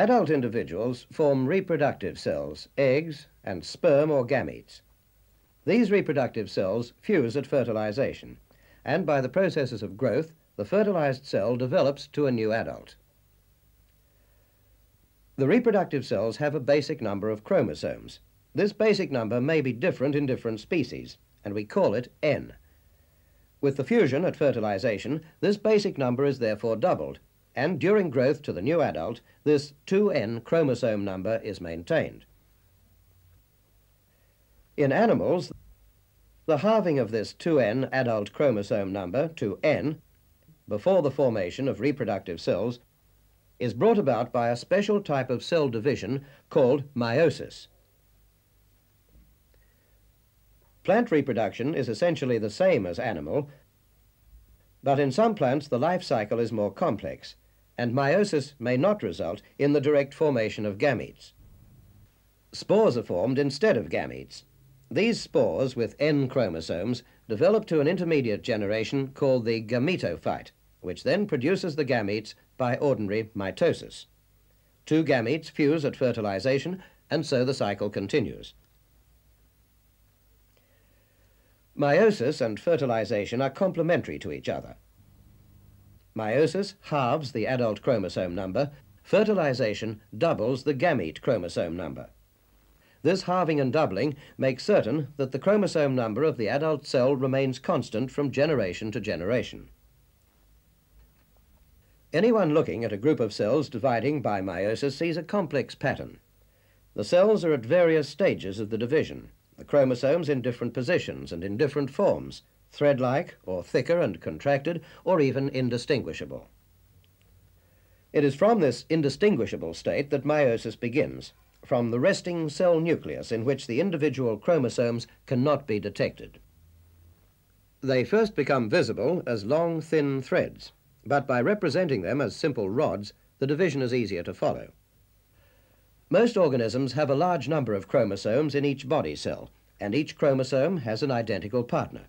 Adult individuals form reproductive cells, eggs and sperm or gametes. These reproductive cells fuse at fertilization, and by the processes of growth, the fertilized cell develops to a new adult. The reproductive cells have a basic number of chromosomes. This basic number may be different in different species, and we call it N. With the fusion at fertilization, this basic number is therefore doubled, and during growth to the new adult, this 2N chromosome number is maintained. In animals, the halving of this 2N adult chromosome number to N before the formation of reproductive cells is brought about by a special type of cell division called meiosis. Plant reproduction is essentially the same as animal, but in some plants the life cycle is more complex, and meiosis may not result in the direct formation of gametes. Spores are formed instead of gametes. These spores with N chromosomes develop to an intermediate generation called the gametophyte, which then produces the gametes by ordinary mitosis. Two gametes fuse at fertilization, and so the cycle continues. Meiosis and fertilization are complementary to each other. Meiosis halves the adult chromosome number, fertilization doubles the gamete chromosome number. This halving and doubling makes certain that the chromosome number of the adult cell remains constant from generation to generation. Anyone looking at a group of cells dividing by meiosis sees a complex pattern. The cells are at various stages of the division, the chromosomes in different positions and in different forms, thread-like or thicker and contracted or even indistinguishable. It is from this indistinguishable state that meiosis begins, from the resting cell nucleus in which the individual chromosomes cannot be detected. They first become visible as long, thin threads, but by representing them as simple rods, the division is easier to follow. Most organisms have a large number of chromosomes in each body cell, and each chromosome has an identical partner.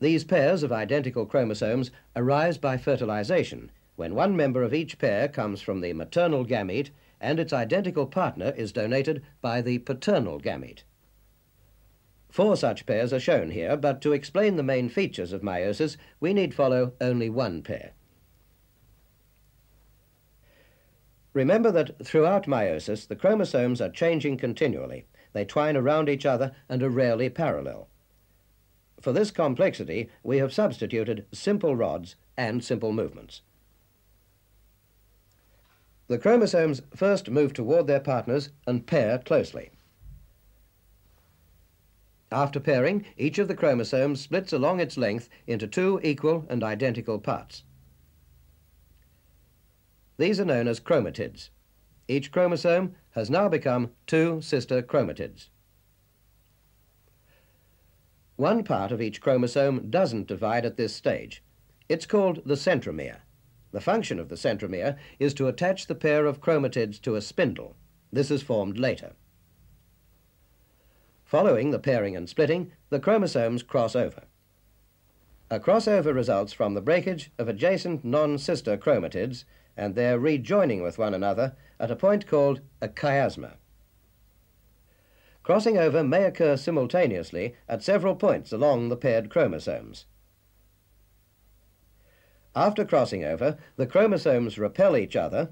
These pairs of identical chromosomes arise by fertilization, when one member of each pair comes from the maternal gamete and its identical partner is donated by the paternal gamete. Four such pairs are shown here, but to explain the main features of meiosis, we need follow only one pair. Remember that throughout meiosis, the chromosomes are changing continually. They twine around each other and are rarely parallel. For this complexity, we have substituted simple rods and simple movements. The chromosomes first move toward their partners and pair closely. After pairing, each of the chromosomes splits along its length into two equal and identical parts. These are known as chromatids. Each chromosome has now become two sister chromatids. One part of each chromosome doesn't divide at this stage. It's called the centromere. The function of the centromere is to attach the pair of chromatids to a spindle. This is formed later. Following the pairing and splitting, the chromosomes cross over. A crossover results from the breakage of adjacent non-sister chromatids and their rejoining with one another at a point called a chiasma. Crossing over may occur simultaneously at several points along the paired chromosomes. After crossing over, the chromosomes repel each other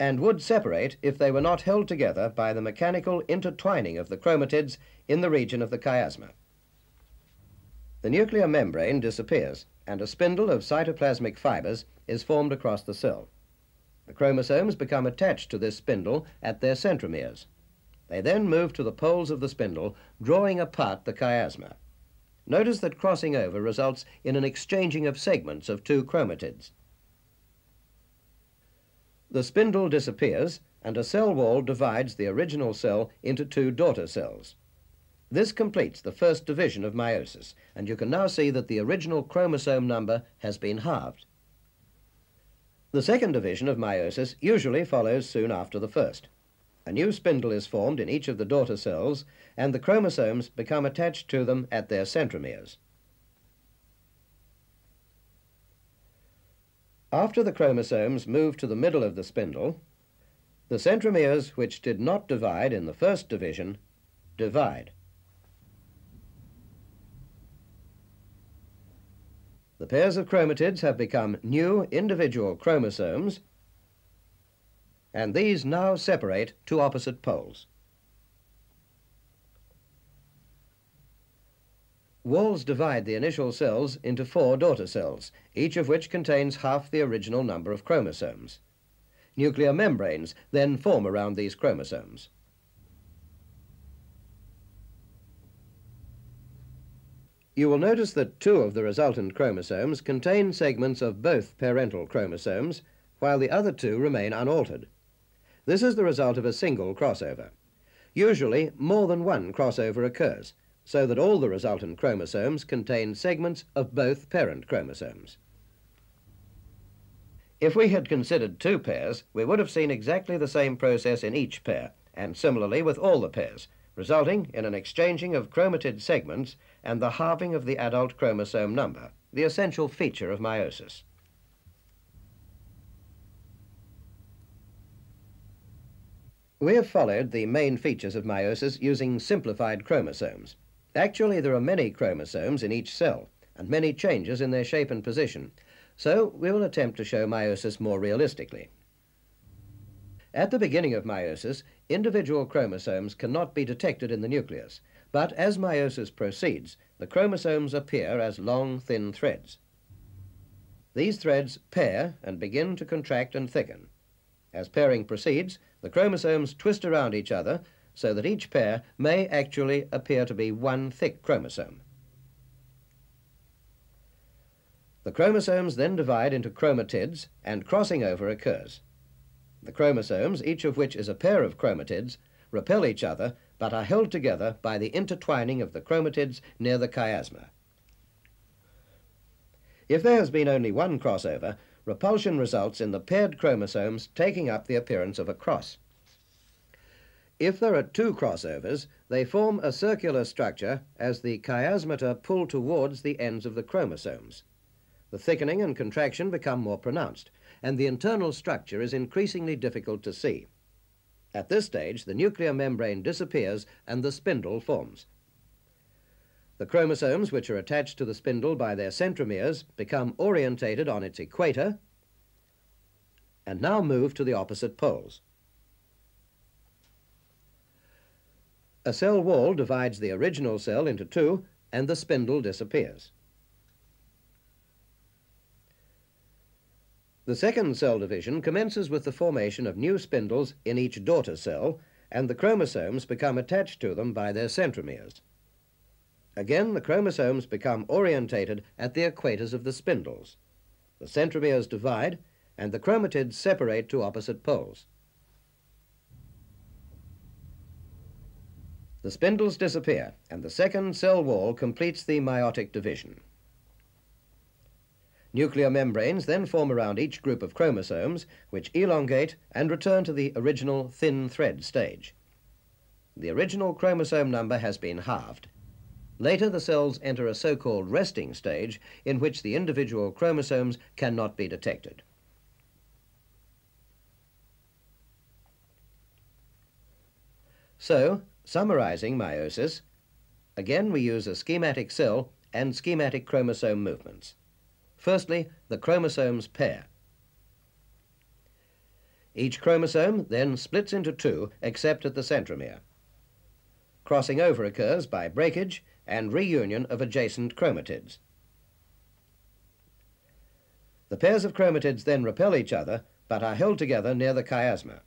and would separate if they were not held together by the mechanical intertwining of the chromatids in the region of the chiasma. The nuclear membrane disappears and a spindle of cytoplasmic fibers is formed across the cell. The chromosomes become attached to this spindle at their centromeres. They then move to the poles of the spindle, drawing apart the chiasma. Notice that crossing over results in an exchanging of segments of two chromatids. The spindle disappears and a cell wall divides the original cell into two daughter cells. This completes the first division of meiosis, and you can now see that the original chromosome number has been halved. The second division of meiosis usually follows soon after the first. A new spindle is formed in each of the daughter cells, and the chromosomes become attached to them at their centromeres. After the chromosomes moved to the middle of the spindle, the centromeres which did not divide in the first division divide. The pairs of chromatids have become new individual chromosomes, and these now separate to opposite poles. Walls divide the initial cells into 4 daughter cells, each of which contains half the original number of chromosomes. Nuclear membranes then form around these chromosomes. You will notice that 2 of the resultant chromosomes contain segments of both parental chromosomes, while the other 2 remain unaltered. This is the result of a single crossover. Usually, more than one crossover occurs, so that all the resultant chromosomes contain segments of both parent chromosomes. If we had considered 2 pairs, we would have seen exactly the same process in each pair, and similarly with all the pairs, resulting in an exchanging of chromatid segments and the halving of the adult chromosome number, the essential feature of meiosis. We have followed the main features of meiosis using simplified chromosomes. Actually, there are many chromosomes in each cell, and many changes in their shape and position, so we will attempt to show meiosis more realistically. At the beginning of meiosis, individual chromosomes cannot be detected in the nucleus, but as meiosis proceeds, the chromosomes appear as long, thin threads. These threads pair and begin to contract and thicken. As pairing proceeds, the chromosomes twist around each other so that each pair may actually appear to be one thick chromosome. The chromosomes then divide into chromatids and crossing over occurs. The chromosomes, each of which is a pair of chromatids, repel each other but are held together by the intertwining of the chromatids near the chiasma. If there has been only one crossover, repulsion results in the paired chromosomes taking up the appearance of a cross. If there are 2 crossovers, they form a circular structure as the chiasmata pull towards the ends of the chromosomes. The thickening and contraction become more pronounced, and the internal structure is increasingly difficult to see. At this stage, the nuclear membrane disappears and the spindle forms. The chromosomes, which are attached to the spindle by their centromeres, become orientated on its equator and now move to the opposite poles. A cell wall divides the original cell into 2, and the spindle disappears. The second cell division commences with the formation of new spindles in each daughter cell, and the chromosomes become attached to them by their centromeres. Again, the chromosomes become orientated at the equators of the spindles. The centromeres divide, and the chromatids separate to opposite poles. The spindles disappear, and the second cell wall completes the meiotic division. Nuclear membranes then form around each group of chromosomes, which elongate and return to the original thin thread stage. The original chromosome number has been halved. Later, the cells enter a so-called resting stage in which the individual chromosomes cannot be detected. So, summarizing meiosis, again we use a schematic cell and schematic chromosome movements. Firstly, the chromosomes pair. Each chromosome then splits into 2, except at the centromere. Crossing over occurs by breakage and reunion of adjacent chromatids. The pairs of chromatids then repel each other, but are held together near the chiasma.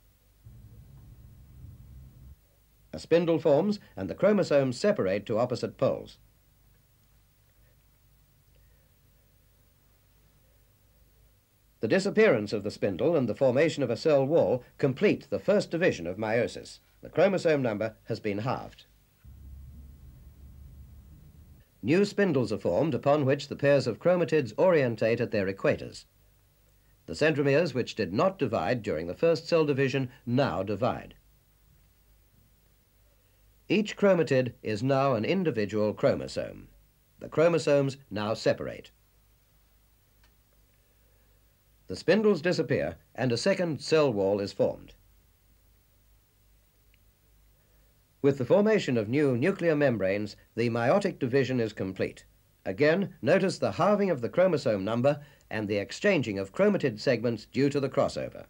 A spindle forms, and the chromosomes separate to opposite poles. The disappearance of the spindle and the formation of a cell wall complete the first division of meiosis. The chromosome number has been halved. New spindles are formed upon which the pairs of chromatids orientate at their equators. The centromeres, which did not divide during the first cell division, now divide. Each chromatid is now an individual chromosome. The chromosomes now separate. The spindles disappear and a second cell wall is formed. With the formation of new nuclear membranes, the meiotic division is complete. Again, notice the halving of the chromosome number and the exchanging of chromatid segments due to the crossover.